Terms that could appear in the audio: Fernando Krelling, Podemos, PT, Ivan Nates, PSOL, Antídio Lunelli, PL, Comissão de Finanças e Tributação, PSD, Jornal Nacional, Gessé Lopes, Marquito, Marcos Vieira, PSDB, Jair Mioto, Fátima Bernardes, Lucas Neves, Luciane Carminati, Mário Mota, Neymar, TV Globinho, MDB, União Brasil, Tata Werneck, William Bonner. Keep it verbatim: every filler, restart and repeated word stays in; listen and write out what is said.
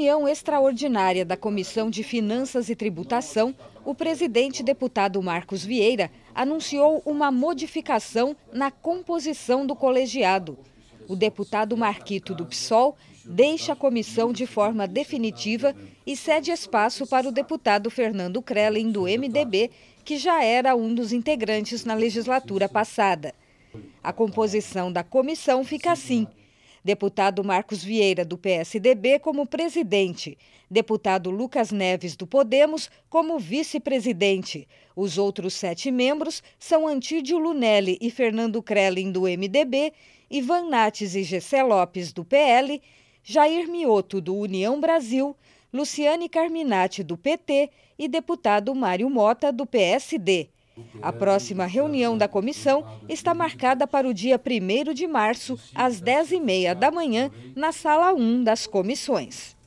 reunião extraordinária da Comissão de Finanças e Tributação, o presidente deputado Marcos Vieira anunciou uma modificação na composição do colegiado. O deputado Marquito, do P SOL, deixa a comissão de forma definitiva e cede espaço para o deputado Fernando Krelling, do M D B, que já era um dos integrantes na legislatura passada. A composição da comissão fica assim: deputado Marcos Vieira, do P S D B, como presidente, deputado Lucas Neves, do Podemos, como vice-presidente. Os outros sete membros são Antídio Lunelli e Fernando Krelling, do M D B, Ivan Nates e Gessé Lopes, do P L, Jair Mioto, do União Brasil, Luciane Carminati, do P T e deputado Mário Mota, do P S D. A próxima reunião da comissão está marcada para o dia primeiro de março, às dez e meia da manhã, na Sala um das comissões.